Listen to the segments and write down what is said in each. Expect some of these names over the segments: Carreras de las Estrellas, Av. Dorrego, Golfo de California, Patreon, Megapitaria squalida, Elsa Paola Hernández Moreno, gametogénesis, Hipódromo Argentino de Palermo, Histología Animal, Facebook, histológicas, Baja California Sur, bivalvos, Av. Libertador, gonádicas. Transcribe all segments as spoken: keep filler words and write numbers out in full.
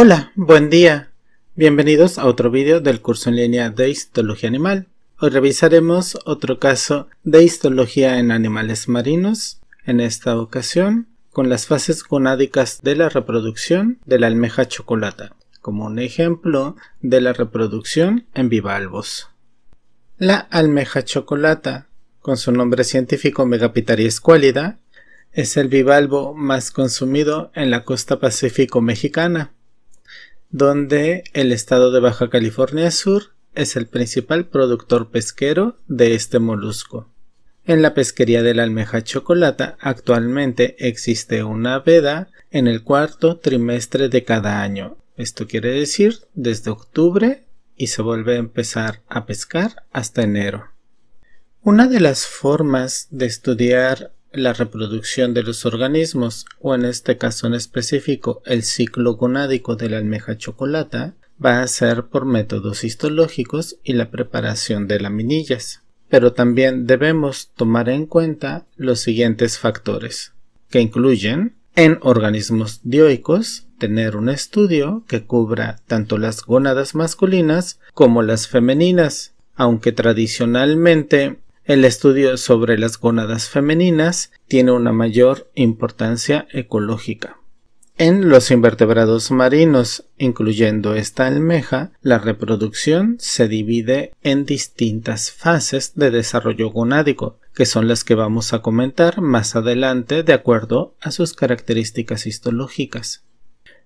Hola, buen día. Bienvenidos a otro vídeo del curso en línea de histología animal. Hoy revisaremos otro caso de histología en animales marinos, en esta ocasión con las fases gonádicas de la reproducción de la almeja chocolata, como un ejemplo de la reproducción en bivalvos. La almeja chocolata, con su nombre científico Megapitaria squalida, es el bivalvo más consumido en la costa pacífico mexicana, donde el estado de Baja California Sur es el principal productor pesquero de este molusco. En la pesquería de la almeja chocolata actualmente existe una veda en el cuarto trimestre de cada año. Esto quiere decir desde octubre y se vuelve a empezar a pescar hasta enero. Una de las formas de estudiar la reproducción de los organismos, o en este caso en específico el ciclo gonádico de la almeja chocolata, va a ser por métodos histológicos y la preparación de laminillas. Pero también debemos tomar en cuenta los siguientes factores, que incluyen en organismos dioicos tener un estudio que cubra tanto las gónadas masculinas como las femeninas, aunque tradicionalmente el estudio sobre las gónadas femeninas tiene una mayor importancia ecológica. En los invertebrados marinos, incluyendo esta almeja, la reproducción se divide en distintas fases de desarrollo gonádico, que son las que vamos a comentar más adelante de acuerdo a sus características histológicas.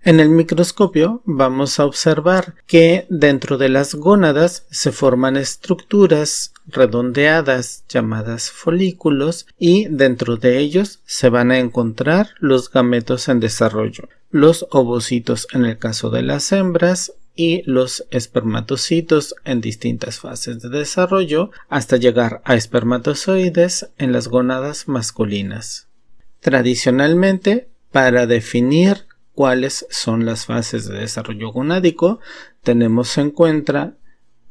En el microscopio vamos a observar que dentro de las gónadas se forman estructuras redondeadas llamadas folículos, y dentro de ellos se van a encontrar los gametos en desarrollo, los ovocitos en el caso de las hembras y los espermatocitos en distintas fases de desarrollo hasta llegar a espermatozoides en las gónadas masculinas. Tradicionalmente, para definir cuáles son las fases de desarrollo gonádico, tenemos en cuenta,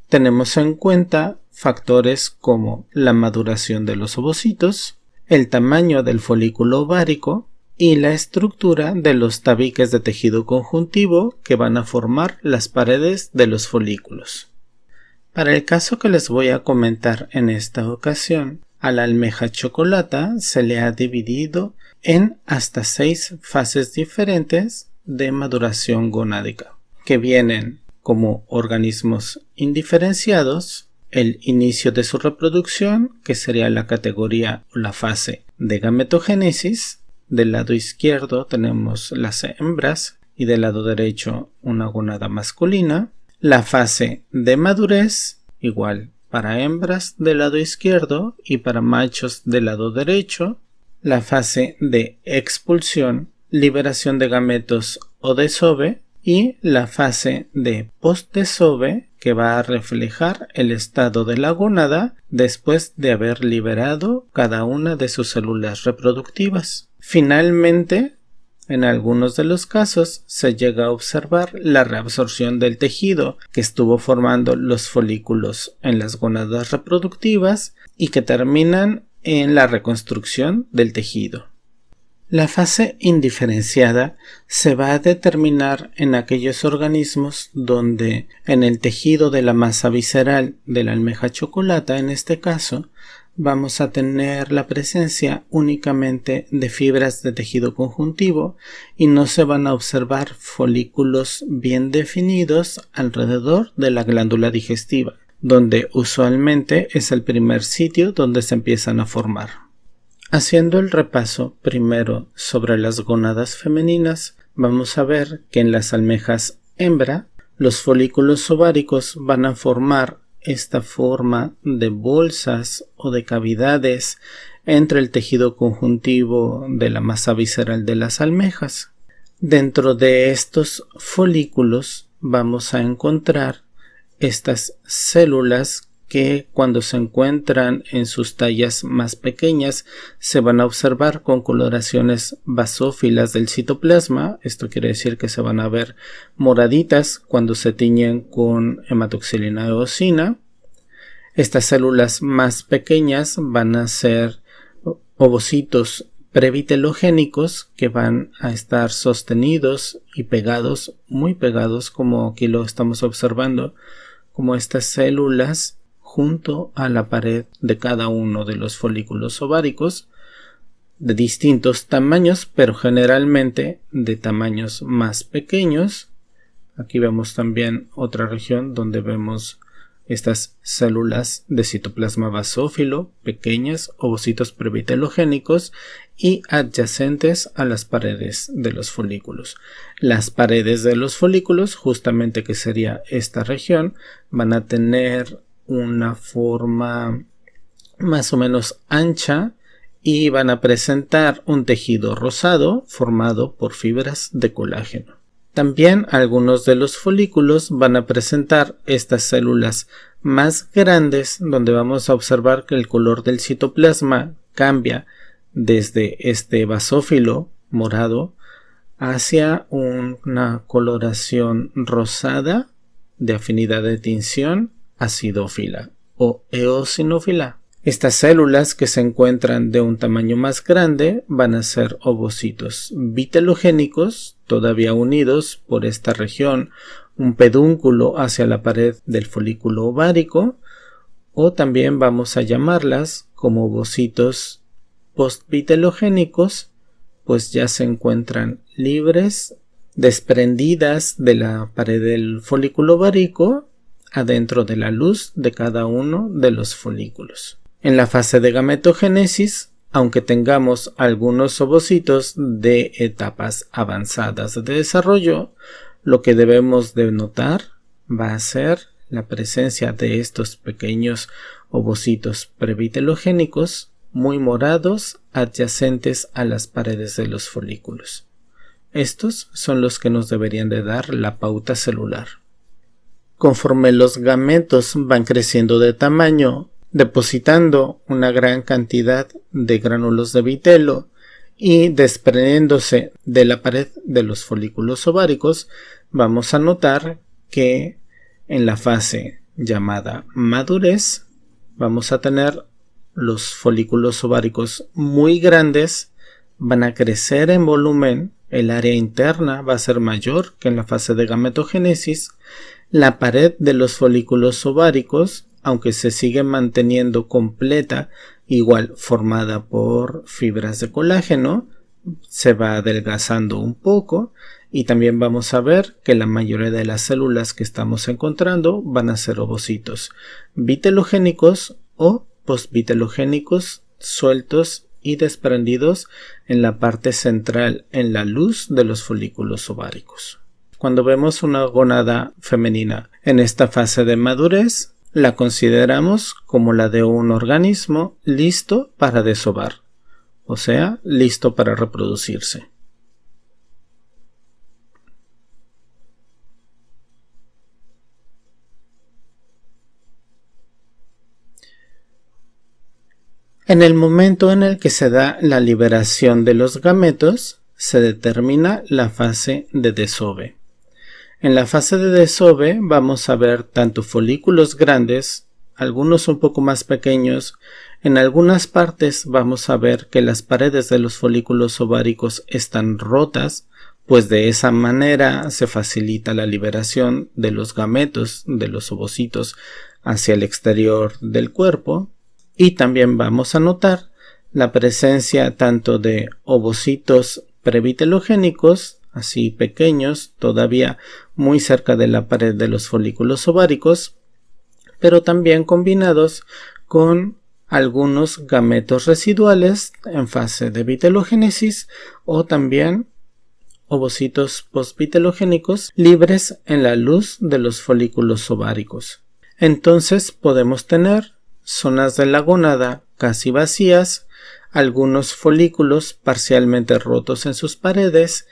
tenemos en cuenta factores como la maduración de los ovocitos, el tamaño del folículo ovárico y la estructura de los tabiques de tejido conjuntivo que van a formar las paredes de los folículos. Para el caso que les voy a comentar en esta ocasión, a la almeja chocolata se le ha dividido en hasta seis fases diferentes de maduración gonádica, que vienen como organismos indiferenciados, el inicio de su reproducción, que sería la categoría o la fase de gametogénesis. Del lado izquierdo tenemos las hembras y del lado derecho una gonada masculina. La fase de madurez, igual para hembras del lado izquierdo y para machos del lado derecho. La fase de expulsión, liberación de gametos o desove, y la fase de postdesove, que va a reflejar el estado de la gónada después de haber liberado cada una de sus células reproductivas. Finalmente, en algunos de los casos se llega a observar la reabsorción del tejido que estuvo formando los folículos en las gónadas reproductivas y que terminan en la reconstrucción del tejido. La fase indiferenciada se va a determinar en aquellos organismos donde en el tejido de la masa visceral de la almeja chocolata, en este caso, vamos a tener la presencia únicamente de fibras de tejido conjuntivo y no se van a observar folículos bien definidos alrededor de la glándula digestiva, donde usualmente es el primer sitio donde se empiezan a formar. Haciendo el repaso primero sobre las gónadas femeninas, vamos a ver que en las almejas hembra, los folículos ováricos van a formar esta forma de bolsas o de cavidades entre el tejido conjuntivo de la masa visceral de las almejas. Dentro de estos folículos vamos a encontrar estas células que cuando se encuentran en sus tallas más pequeñas se van a observar con coloraciones basófilas del citoplasma. Esto quiere decir que se van a ver moraditas cuando se tiñen con hematoxilina eosina. Estas células más pequeñas van a ser ovocitos Previtelogénicos que van a estar sostenidos y pegados, muy pegados, como aquí lo estamos observando, como estas células junto a la pared de cada uno de los folículos ováricos, de distintos tamaños, pero generalmente de tamaños más pequeños. Aquí vemos también otra región donde vemos estas células de citoplasma basófilo, pequeñas, ovocitos previtelogénicos y adyacentes a las paredes de los folículos. Las paredes de los folículos, justamente que sería esta región, van a tener una forma más o menos ancha y van a presentar un tejido rosado formado por fibras de colágeno. También algunos de los folículos van a presentar estas células más grandes, donde vamos a observar que el color del citoplasma cambia desde este basófilo morado hacia una coloración rosada de afinidad de tinción acidófila o eosinófila. Estas células que se encuentran de un tamaño más grande van a ser ovocitos vitelogénicos, todavía unidos por esta región, un pedúnculo hacia la pared del folículo ovárico, o también vamos a llamarlas como ovocitos postvitelogénicos, pues ya se encuentran libres, desprendidas de la pared del folículo ovárico, adentro de la luz de cada uno de los folículos. En la fase de gametogénesis, aunque tengamos algunos ovocitos de etapas avanzadas de desarrollo, lo que debemos de notar va a ser la presencia de estos pequeños ovocitos previtelogénicos muy morados adyacentes a las paredes de los folículos. Estos son los que nos deberían de dar la pauta celular. Conforme los gametos van creciendo de tamaño, depositando una gran cantidad de gránulos de vitelo y desprendiéndose de la pared de los folículos ováricos, vamos a notar que en la fase llamada madurez vamos a tener los folículos ováricos muy grandes, van a crecer en volumen, el área interna va a ser mayor que en la fase de gametogénesis, la pared de los folículos ováricos, aunque se sigue manteniendo completa, igual formada por fibras de colágeno, se va adelgazando un poco y también vamos a ver que la mayoría de las células que estamos encontrando van a ser ovocitos vitelogénicos o postvitelogénicos sueltos y desprendidos en la parte central en la luz de los folículos ováricos. Cuando vemos una gonada femenina en esta fase de madurez, la consideramos como la de un organismo listo para desovar, o sea, listo para reproducirse. En el momento en el que se da la liberación de los gametos, se determina la fase de desove. En la fase de desove vamos a ver tanto folículos grandes, algunos un poco más pequeños. En algunas partes vamos a ver que las paredes de los folículos ováricos están rotas, pues de esa manera se facilita la liberación de los gametos, de los ovocitos, hacia el exterior del cuerpo. Y también vamos a notar la presencia tanto de ovocitos previtelogénicos, así pequeños, todavía muy cerca de la pared de los folículos ováricos, pero también combinados con algunos gametos residuales en fase de vitelogénesis o también ovocitos postvitelogénicos libres en la luz de los folículos ováricos. Entonces podemos tener zonas de la gonada casi vacías, algunos folículos parcialmente rotos en sus paredes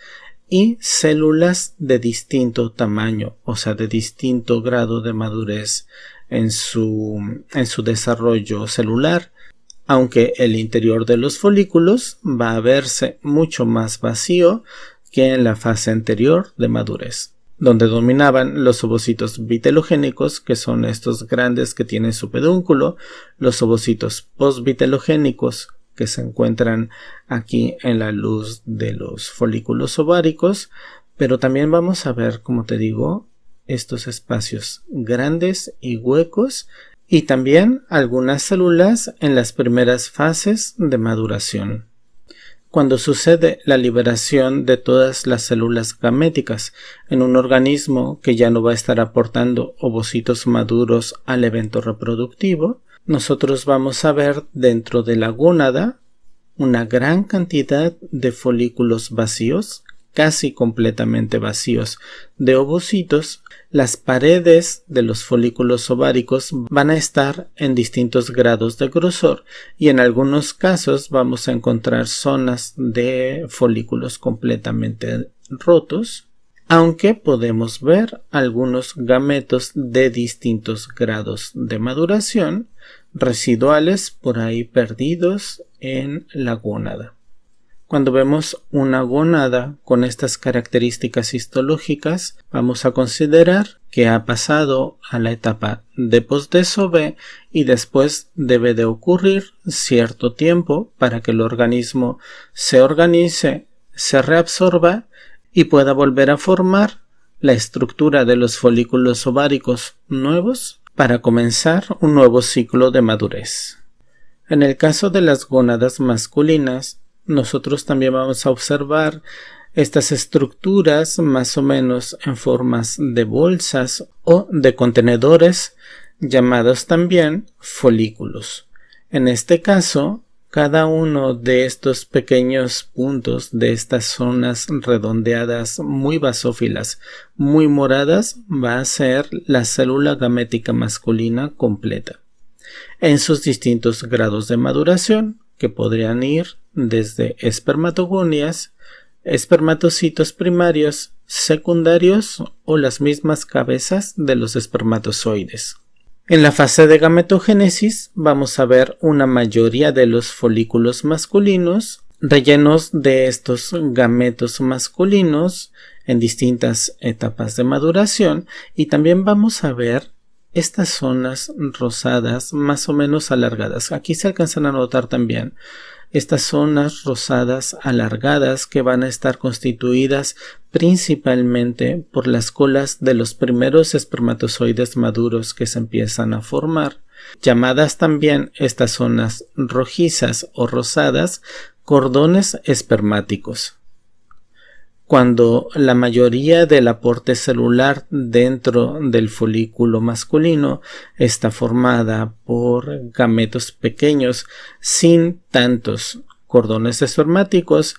y células de distinto tamaño, o sea, de distinto grado de madurez en su, en su desarrollo celular, aunque el interior de los folículos va a verse mucho más vacío que en la fase anterior de madurez, donde dominaban los ovocitos vitelogénicos, que son estos grandes que tienen su pedúnculo, los ovocitos postvitelogénicos, que se encuentran aquí en la luz de los folículos ováricos, pero también vamos a ver, como te digo, estos espacios grandes y huecos y también algunas células en las primeras fases de maduración, cuando sucede la liberación de todas las células gaméticas en un organismo que ya no va a estar aportando ovocitos maduros al evento reproductivo. Nosotros vamos a ver dentro de la gónada una gran cantidad de folículos vacíos, casi completamente vacíos de ovocitos. Las paredes de los folículos ováricos van a estar en distintos grados de grosor y en algunos casos vamos a encontrar zonas de folículos completamente rotos, aunque podemos ver algunos gametos de distintos grados de maduración residuales por ahí perdidos en la gónada. Cuando vemos una gónada con estas características histológicas, vamos a considerar que ha pasado a la etapa de posdesove y después debe de ocurrir cierto tiempo para que el organismo se organice, se reabsorba y pueda volver a formar la estructura de los folículos ováricos nuevos para comenzar un nuevo ciclo de madurez. En el caso de las gónadas masculinas, nosotros también vamos a observar estas estructuras más o menos en formas de bolsas o de contenedores, llamados también folículos. En este caso, cada uno de estos pequeños puntos, de estas zonas redondeadas muy basófilas, muy moradas, va a ser la célula gamética masculina completa, en sus distintos grados de maduración, que podrían ir desde espermatogonias, espermatocitos primarios, secundarios o las mismas cabezas de los espermatozoides. En la fase de gametogénesis vamos a ver una mayoría de los folículos masculinos rellenos de estos gametos masculinos en distintas etapas de maduración y también vamos a ver estas zonas rosadas más o menos alargadas. Aquí se alcanzan a notar también estas zonas rosadas alargadas que van a estar constituidas principalmente por las colas de los primeros espermatozoides maduros que se empiezan a formar, llamadas también estas zonas rojizas o rosadas cordones espermáticos. Cuando la mayoría del aporte celular dentro del folículo masculino está formada por gametos pequeños sin tantos cordones espermáticos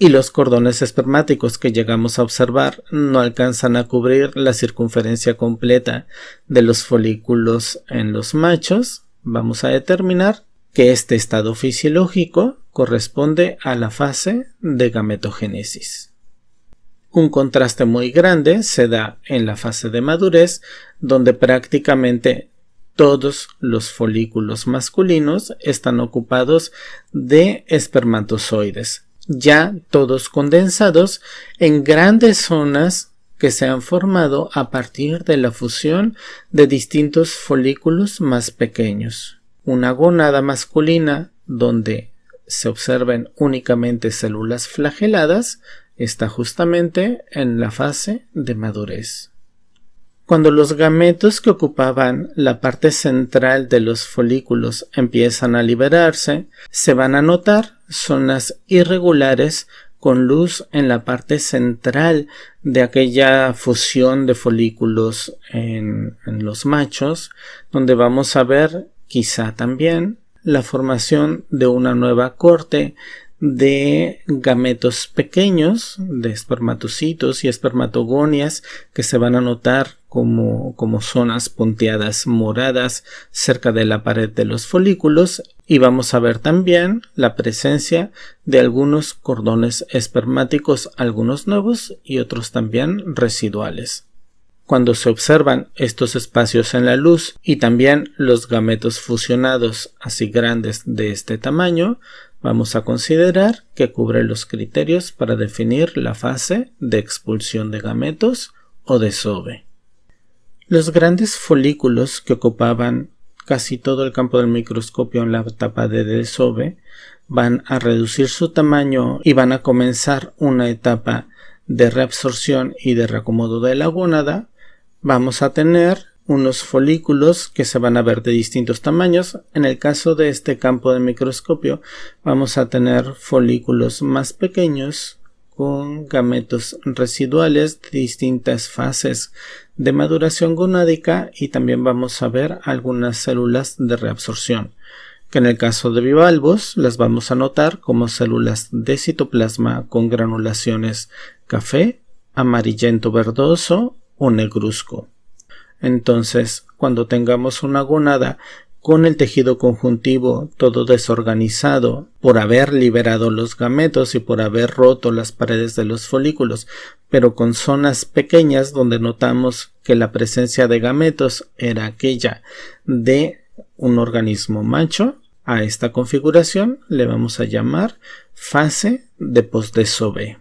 y los cordones espermáticos que llegamos a observar no alcanzan a cubrir la circunferencia completa de los folículos en los machos, vamos a determinar que este estado fisiológico corresponde a la fase de gametogénesis. Un contraste muy grande se da en la fase de madurez, donde prácticamente todos los folículos masculinos están ocupados de espermatozoides, ya todos condensados en grandes zonas que se han formado a partir de la fusión de distintos folículos más pequeños. Una gónada masculina donde se observen únicamente células flageladas está justamente en la fase de madurez. Cuando los gametos que ocupaban la parte central de los folículos empiezan a liberarse, se van a notar zonas irregulares con luz en la parte central de aquella fusión de folículos en, en los machos, donde vamos a ver quizá también la formación de una nueva corte de gametos pequeños, de espermatocitos y espermatogonias que se van a notar como, como zonas punteadas moradas cerca de la pared de los folículos y vamos a ver también la presencia de algunos cordones espermáticos, algunos nuevos y otros también residuales. Cuando se observan estos espacios en la luz y también los gametos fusionados así grandes de este tamaño, vamos a considerar que cubre los criterios para definir la fase de expulsión de gametos o desove. Los grandes folículos que ocupaban casi todo el campo del microscopio en la etapa de desove, van a reducir su tamaño y van a comenzar una etapa de reabsorción y de reacomodo de la gónada. Vamos a tener unos folículos que se van a ver de distintos tamaños. En el caso de este campo del microscopio vamos a tener folículos más pequeños con gametos residuales, distintas fases de maduración gonádica, y también vamos a ver algunas células de reabsorción, que en el caso de bivalvos las vamos a notar como células de citoplasma con granulaciones café, amarillento verdoso o negruzco. Entonces, cuando tengamos una gonada con el tejido conjuntivo todo desorganizado por haber liberado los gametos y por haber roto las paredes de los folículos, pero con zonas pequeñas donde notamos que la presencia de gametos era aquella de un organismo macho, a esta configuración le vamos a llamar fase de posdesove.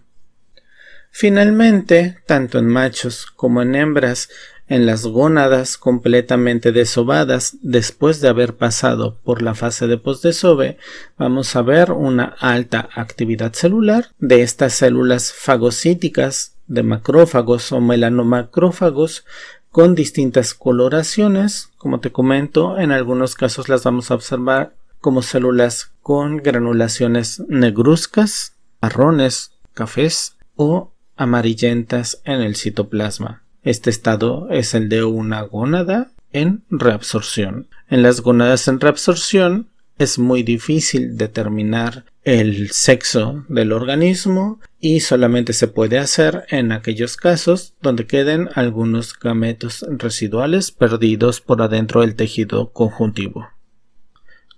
Finalmente, tanto en machos como en hembras, en las gónadas completamente desovadas, después de haber pasado por la fase de posdesove, vamos a ver una alta actividad celular de estas células fagocíticas de macrófagos o melanomacrófagos con distintas coloraciones. Como te comento, en algunos casos las vamos a observar como células con granulaciones negruzcas, marrones, cafés o amarillentas en el citoplasma. Este estado es el de una gónada en reabsorción. En las gónadas en reabsorción es muy difícil determinar el sexo del organismo y solamente se puede hacer en aquellos casos donde queden algunos gametos residuales perdidos por adentro del tejido conjuntivo.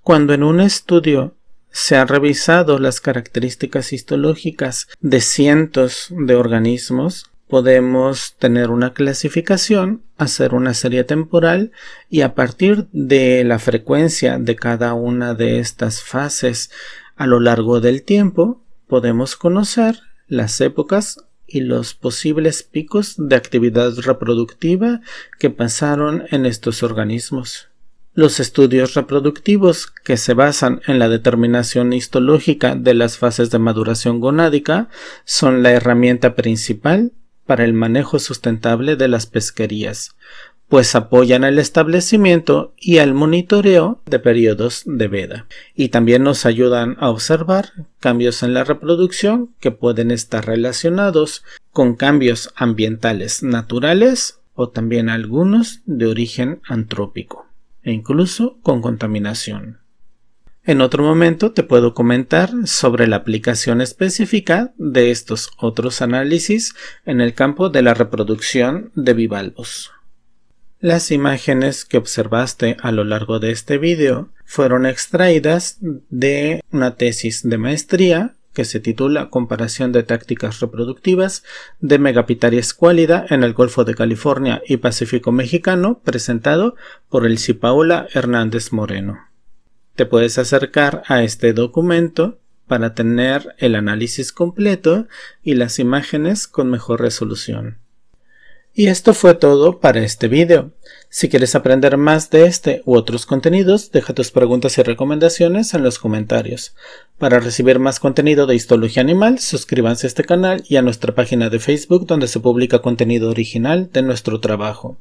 Cuando en un estudio se han revisado las características histológicas de cientos de organismos, podemos tener una clasificación, hacer una serie temporal y a partir de la frecuencia de cada una de estas fases a lo largo del tiempo, podemos conocer las épocas y los posibles picos de actividad reproductiva que pasaron en estos organismos. Los estudios reproductivos que se basan en la determinación histológica de las fases de maduración gonádica son la herramienta principal para el manejo sustentable de las pesquerías, pues apoyan el establecimiento y el monitoreo de periodos de veda, y también nos ayudan a observar cambios en la reproducción que pueden estar relacionados con cambios ambientales naturales o también algunos de origen antrópico e incluso con contaminación. En otro momento te puedo comentar sobre la aplicación específica de estos otros análisis en el campo de la reproducción de bivalvos. Las imágenes que observaste a lo largo de este video fueron extraídas de una tesis de maestría que se titula Comparación de tácticas reproductivas de Megapitaria squalida en el Golfo de California y Pacífico Mexicano, presentado por Elsa Paola Hernández Moreno. Te puedes acercar a este documento para tener el análisis completo y las imágenes con mejor resolución. Y esto fue todo para este video. Si quieres aprender más de este u otros contenidos, deja tus preguntas y recomendaciones en los comentarios. Para recibir más contenido de histología animal, suscríbanse a este canal y a nuestra página de Facebook, donde se publica contenido original de nuestro trabajo.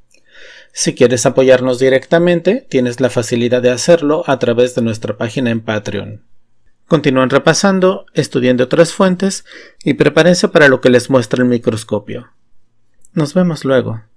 Si quieres apoyarnos directamente, tienes la facilidad de hacerlo a través de nuestra página en Patreon. Continúen repasando, estudien de otras fuentes y prepárense para lo que les muestra el microscopio. Nos vemos luego.